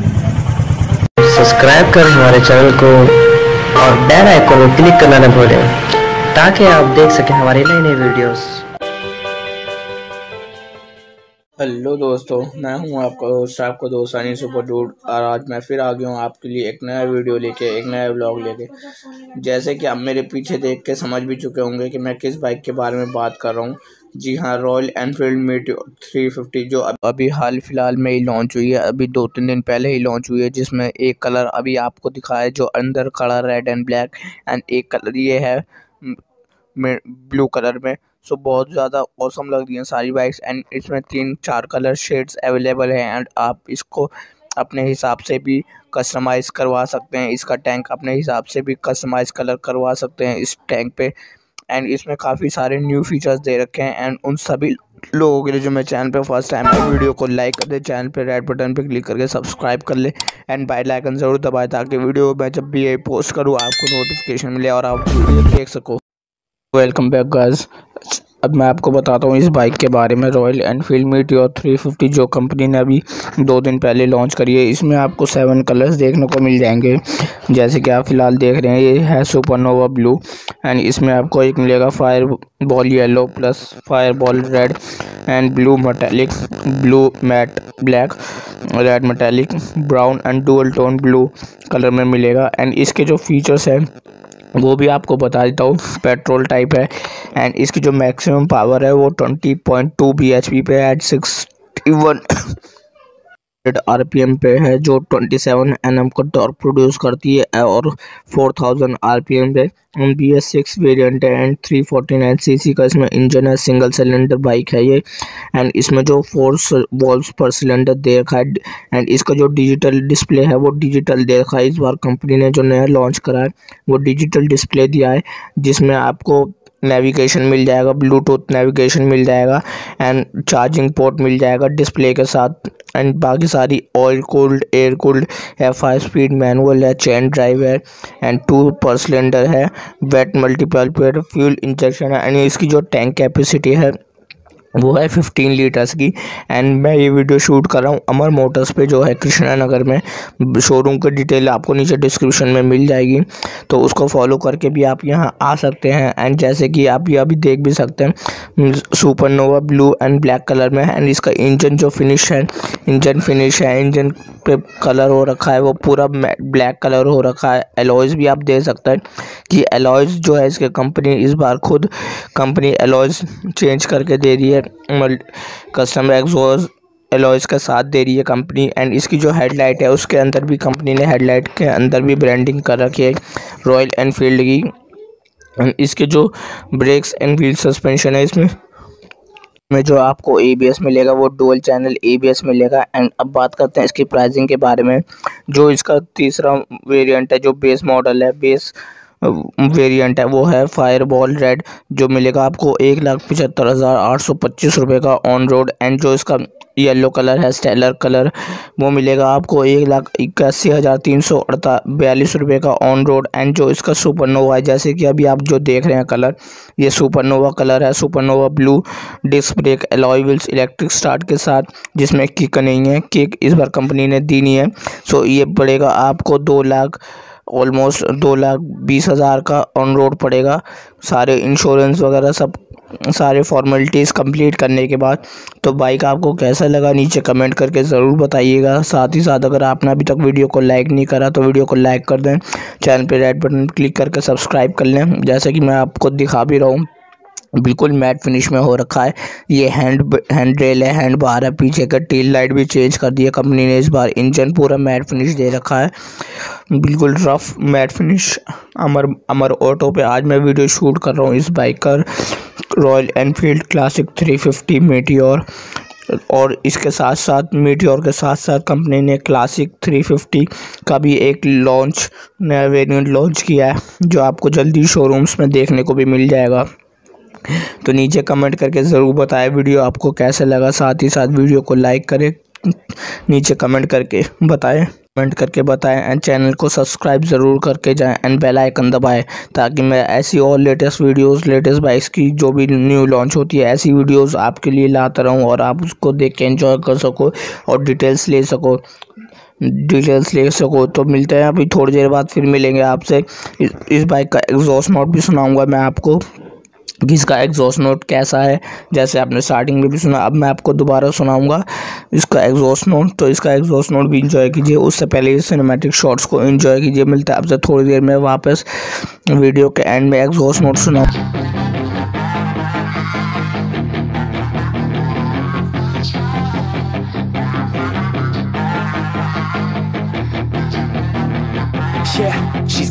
Subscribe करें हमारे channel को और बेल आइकन को क्लिक करना न भूलें ताकि आप देख सकें हमारे नए नए वीडियोस। हेलो दोस्तों, मैं हूं आपका दोस्त, आपको दोस्त सनी सुपरड्यूड, और आज मैं फिर आ गया हूं आपके लिए एक नया वीडियो लेके, एक नया व्लॉग लेके। जैसे कि आप मेरे पीछे देख के समझ भी चुके होंगे कि मैं किस बाइक के बारे में बात कर रहा हूं। जी हाँ, रॉयल एनफील्ड मीटियोर 350 जो अभी हाल फिलहाल में ही लॉन्च हुई है, अभी 2-3 दिन पहले ही लॉन्च हुई है, जिसमें एक कलर अभी आपको दिखाया जो अंदर खड़ा रेड एंड ब्लैक, एंड एक कलर ये है ब्लू कलर में। सो बहुत ज़्यादा ऑसम लग रही हैं सारी बाइक्स, एंड इसमें 3-4 कलर शेड्स अवेलेबल हैं, एंड आप इसको अपने हिसाब से भी कस्टमाइज़ करवा सकते हैं। इसका टैंक अपने हिसाब से भी कस्टमाइज़ कलर करवा सकते हैं इस टैंक पे, एंड इसमें काफ़ी सारे न्यू फीचर्स दे रखे हैं। एंड उन सभी लोगों के लिए जो मेरे चैनल पे फर्स्ट टाइम है, वीडियो को लाइक कर दे, चैनल पे रेड बटन पे क्लिक करके सब्सक्राइब कर ले, एंड बेल आइकन ज़रूर दबाए ताकि वीडियो मैं जब भी पोस्ट करूँ आपको नोटिफिकेशन मिले और आप वीडियो देख सको। वेलकम बैक गाइस, अब मैं आपको बताता हूँ इस बाइक के बारे में। रॉयल एनफील्ड मीटियोर 350 जो कंपनी ने अभी 2 दिन पहले लॉन्च करी है, इसमें आपको 7 कलर्स देखने को मिल जाएंगे। जैसे कि आप फिलहाल देख रहे हैं, ये है सुपरनोवा ब्लू, एंड इसमें आपको एक मिलेगा fireball yellow plus fireball red, and blue metallic, blue mat black, red metallic, brown and dual tone blue colour में मिलेगा। एंड इसके जो फीचर्स हैं वो भी आपको बता देता हूँ। पेट्रोल टाइप है, एंड इसकी जो मैक्सिमम पावर है वो 20.2 bhp पे है, 6100 rpm पे है, जो 27 nm का टॉर्क प्रोड्यूस करती है, और 4000 rpm पे। BS6 वेरिएंट है, एंड 349 cc का इसमें इंजन है, सिंगल सिलेंडर बाइक है ये, एंड इसमें जो 4 वॉल्व्स पर सिलेंडर दे रखा है, एंड इसका जो डिजिटल डिस्प्ले है वो डिजिटल दे रखा है। इस बार कंपनी ने जो नया लॉन्च करा है वो डिजिटल डिस्प्ले दिया है, जिसमें आपको नेविगेशन मिल जाएगा, ब्लूटूथ नेविगेशन मिल जाएगा, एंड चार्जिंग पोर्ट मिल जाएगा डिस्प्ले के साथ, एंड बाकी सारी ऑयल कूल्ड, एयर कूल्ड है, 5-speed मैनुअल है, चेन ड्राइव है, एंड 2 पर सिलेंडर है, wait multiple paid fuel injection है, एंड इसकी जो टैंक कैपेसिटी है वो है 15 लीटर्स की। एंड मैं ये वीडियो शूट कर रहा हूँ अमर मोटर्स पे जो है कृष्णा नगर में। शोरूम की डिटेल आपको नीचे डिस्क्रिप्शन में मिल जाएगी, तो उसको फॉलो करके भी आप यहाँ आ सकते हैं। एंड जैसे कि आप ये अभी देख भी सकते हैं, supernova blue and black colour में है, एंड इसका इंजन जो फिनिश है, इंजन फिनिश है, इंजन पे कलर हो रखा है वो पूरा ब्लैक कलर हो रखा है। एलॉयज़ भी आप देख सकते हैं कि एलॉयज़ जो है इसके कंपनी इस बार खुद कंपनी एलॉयज़ चेंज करके दे रही है, कस्टम एग्जॉस्ट एलॉयज़ के साथ दे रही है कंपनी। एंड इसकी जो हेडलाइट है उसके अंदर भी कंपनी ने हेडलाइट के अंदर भी ब्रांडिंग कर रखी है रॉयल एनफील्ड की। एंड इसके जो ब्रेक्स एंड व्हील सस्पेंशन है, इसमें जो आपको ABS मिलेगा वो डुअल चैनल ABS मिलेगा। एंड अब बात करते हैं इसकी प्राइसिंग के बारे में। जो इसका तीसरा वेरिएंट है जो बेस मॉडल है, बेस वेरिएंट है वो है फायरबॉल रेड, जो मिलेगा आपको 1,75,825 रुपये का ऑन रोड। एंड जो इसका येलो कलर है, स्टेलर कलर, वो मिलेगा आपको 1,81,342 रुपये का ऑन रोड। एंड जो इसका सुपरनोवा है, जैसे कि अभी आप जो देख रहे हैं कलर, ये सुपरनोवा कलर है, supernova blue, disc brake, alloy wheels, electric start के साथ, जिसमें किक नहीं है, किक इस बार कंपनी ने दी नहीं है। सो ये पड़ेगा आपको 2 लाख, ऑलमोस्ट 2,20,000 का ऑन रोड पड़ेगा, सारे इंश्योरेंस वगैरह सब सारे फॉर्मेलिटीज़ कंप्लीट करने के बाद। तो बाइक आपको कैसा लगा नीचे कमेंट करके ज़रूर बताइएगा। साथ ही साथ अगर आपने अभी तक वीडियो को लाइक नहीं करा तो वीडियो को लाइक कर दें, चैनल पे रेड बटन क्लिक करके सब्सक्राइब कर लें। जैसा कि मैं आपको दिखा भी रहा हूँ, बिल्कुल मैट फिनिश में हो रखा है। ये हैंड रेल है, हैंड बार है, पीछे का टेल लाइट भी चेंज कर दिया कंपनी ने इस बार। इंजन पूरा मैट फिनिश दे रखा है, बिल्कुल rough mat finish. Amar auto पे आज मैं वीडियो शूट कर रहा हूँ इस बाइक का, रॉयल एनफील्ड क्लासिक 350 मीटियोर, और इसके साथ साथ मीटियोर के साथ साथ कंपनी ने क्लासिक 350 का भी एक लॉन्च, नया वेरिएंट लॉन्च किया है, जो आपको जल्दी शोरूम्स में देखने को भी मिल जाएगा। तो नीचे कमेंट करके ज़रूर बताएं वीडियो आपको कैसा लगा। साथ ही साथ वीडियो को लाइक करें, नीचे कमेंट करके बताएं, एंड चैनल को सब्सक्राइब ज़रूर करके जाएं, एंड बेल आइकन दबाएं ताकि मैं ऐसी और लेटेस्ट वीडियोस, लेटेस्ट बाइक्स की जो भी न्यू लॉन्च होती है ऐसी वीडियोस आपके लिए लाता रहूं, और आप उसको देख के एंजॉय कर सको और डिटेल्स ले सको। डिटेल्स ले सको। तो मिलते हैं अभी थोड़ी देर बाद, फिर मिलेंगे आपसे। इस बाइक का एग्जॉस्ट नोट भी सुनाऊंगा मैं आपको कि इसका एग्जॉस्ट नोट कैसा है, जैसे आपने स्टार्टिंग में भी सुना, अब मैं आपको दोबारा सुनाऊंगा इसका एग्जॉस्ट नोट। तो इसका एग्जॉस्ट नोट भी इंजॉय कीजिए, उससे पहले सिनेमैटिक शॉट्स को इंजॉय कीजिए। मिलता है आपसे थोड़ी देर में वापस, वीडियो के एंड में एग्जॉस्ट नोट सुनाऊंगा। Yeah, she's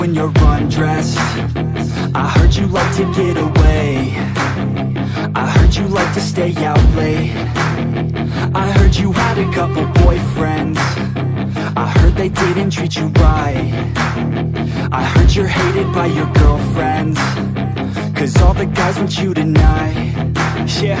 When you're undressed, I heard you like to get away, I heard you like to stay out late, I heard you had a couple boyfriends, I heard they didn't treat you right, I heard you're hated by your girlfriends, cause all the guys want you tonight. Yeah,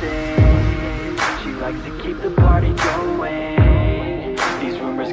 thing, she likes to keep the party going. These rumors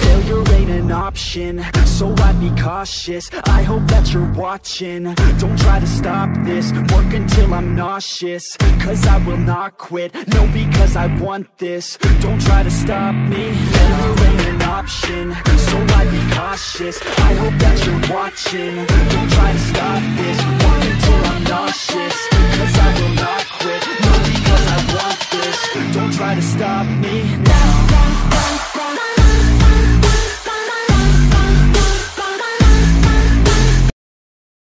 Failure ain't an option, so I'd be cautious. I hope that you're watching, don't try to stop this. Work until I'm nauseous, cause I will not quit. No, because I want this, don't try to stop me. Failure ain't an option, so I'd be cautious. I hope that you're watching, don't try to stop this. Work until I'm nauseous.